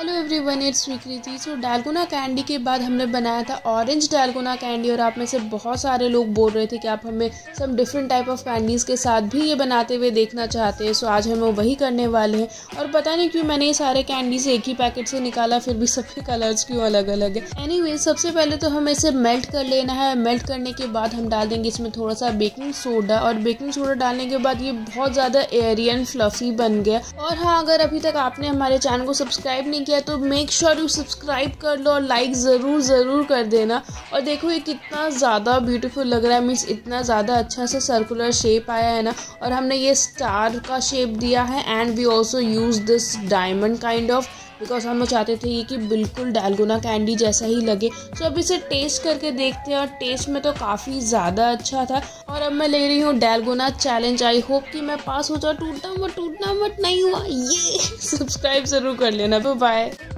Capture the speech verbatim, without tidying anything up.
Hello everyone, it's Swikriti. So dalgona candy के बाद हमने बनाया था ऑरेंज डालगोना कैंडी, और आप में से बहुत सारे लोग बोल रहे थे कि आप हमें सब डिफरेंट टाइप ऑफ कैंडीज़ के साथ भी ये बनाते हुए देखना चाहते हैं। सो आज हम वही करने वाले हैं। और पता नहीं क्यों मैंने ये सारे कैंडीज एक ही पैकेट से निकाला, फिर भी सबके कलर्स क्यों अलग अलग है। एनीवे, सबसे पहले तो हमें इसे मेल्ट कर लेना है। मेल्ट करने के बाद हम डाल देंगे इसमें थोड़ा सा बेकिंग सोडा, और बेकिंग सोडा डालने के बाद ये बहुत ज़्यादा एयरी एंड फ्लफी बन गया। और हाँ, अगर अभी तक आपने हमारे चैनल को सब्सक्राइब नहीं किया तो मेक श्योर यू सब्सक्राइब कर लो और लाइक ज़रूर ज़रूर कर देना। और देखो ये कितना ज़्यादा ब्यूटीफुल लग रहा है, मीन्स इतना ज़्यादा अच्छा सा सर्कुलर शेप आया है ना। और हमने ये स्टार का शेप दिया है, and we also use this diamond kind of, because हम चाहते थे ये कि बिल्कुल डालगोना कैंडी जैसा ही लगे। सो अब इसे टेस्ट करके देखते हैं, और टेस्ट में तो काफ़ी ज़्यादा अच्छा था। और अब मैं ले रही हूँ डालगोना चैलेंज। आई होप कि मैं पास हो जाऊँ। टूटना मत टूटना मत नहीं हुआ ये सब्सक्राइब ज़रूर कर लेना। बाय।